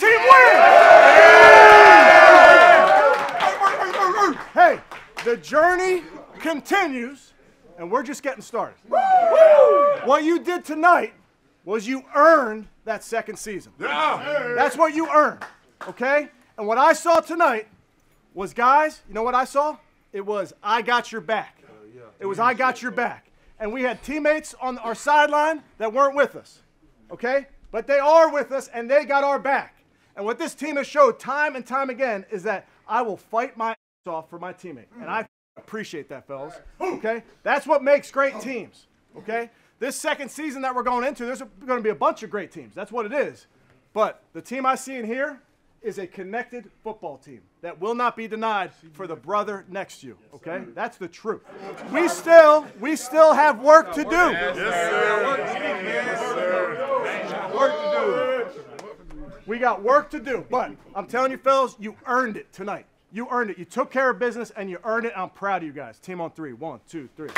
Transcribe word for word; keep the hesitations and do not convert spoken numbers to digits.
team win! Hey, the journey continues, and we're just getting started. What you did tonight was you earned that second season. Yeah. That's what you earned, okay? And what I saw tonight was, guys, you know what I saw? It was, I got your back. It was, I got your back. And we had teammates on our sideline that weren't with us, okay? But they are with us, and they got our back. And what this team has showed time and time again is that I will fight my ass off for my teammate. And I appreciate that, fellas, okay? That's what makes great teams, okay? This second season that we're going into, there's going to be a bunch of great teams. That's what it is. But the team I see in here is a connected football team that will not be denied for the brother next to you, okay? That's the truth. We still, we still have work to do. Yes, sir. Yes, sir. Work to do. We got work to do, but I'm telling you, fellas, you earned it tonight. You earned it. You took care of business, and you earned it. I'm proud of you guys. Team on three. One, two, three.